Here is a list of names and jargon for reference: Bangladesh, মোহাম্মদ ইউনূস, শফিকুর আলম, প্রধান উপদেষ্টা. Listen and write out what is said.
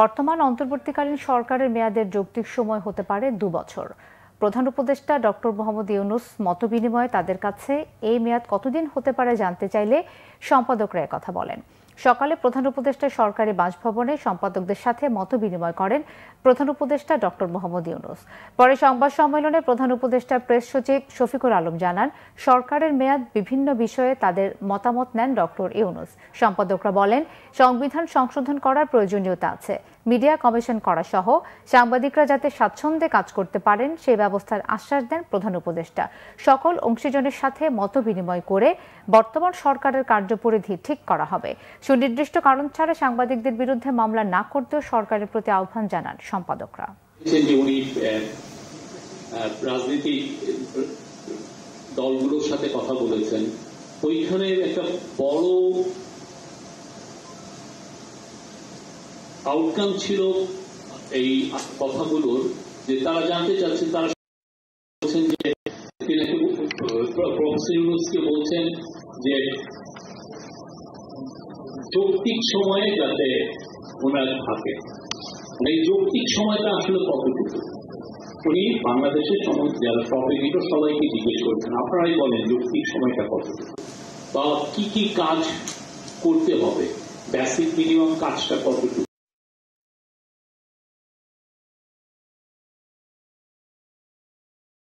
বর্তমান অন্তর্বর্তীকালীন সরকারের মেয়াদের যৌক্তিক সময় হতে পারে ২ বছর। প্রধান উপদেষ্টা ডক্টর মোহাম্মদ ইউনূস মতবিনিময়ে তাদের কাছে এই মেয়াদ কতদিন হতে পারে জানতে চাইলে সম্পাদকরা কথা বলেন। সকালে প্রধান উপদেষ্টা সরকারি বাসভবনে সম্পাদকদের সাথে মতবিনিময় করেন প্রধান উপদেষ্টা ডক্টর মোহাম্মদ ইউনূস। পরে সংবাদ সম্মেলনে প্রধান উপদেষ্টা প্রেস সচিব শফিকুর আলম জানান, সরকারের মেয়াদ বিভিন্ন বিষয়ে তাদের মতামত নেন ডক্টর ইউনূস। সম্পাদকরা বলেন, সংবিধান সংশোধন করার প্রয়োজনীয়তা আছে, মিডিয়া কমিশন করা সহ সাংবাদিকরা যাতে স্বাচ্ছন্দ্যে কাজ করতে পারেন সেই ব্যবস্থার আশ্বাস দেন প্রধান উপদেষ্টা। সকল অংশীজনের সাথে মতবিনিময় করে বর্তমান সরকারের কার্যপরিধি ঠিক করা হবে। সুনির্দিষ্ট কারণ ছাড়া সাংবাদিকদের বিরুদ্ধে মামলা না করতেও সরকারের প্রতি আহ্বান জানান সম্পাদকরা। উনি রাজনৈতিক দলগুলোর সাথে কথা বলেছেন, ওইখানে একটা বড় আউটকাম ছিল এই কথাগুলোর, যে তারা জানতে চাচ্ছেন, তারা বলছেন যে প্রফেসর ইউনূসকে বলছেন যে যৌক্তিক সময়ে যাতে ওনার থাকে। এই যৌক্তিক সময়টা আসলে কতটুকু উনি বাংলাদেশের সমস্ত যারা প্রতিনিধি সবাইকে জিজ্ঞেস করছেন, আপনারাই বলেন যৌক্তিক সময়টা কতটুকু বা কি কি কাজ করতে হবে, বেসিক মিনিমাম কাজটা কতটুকু।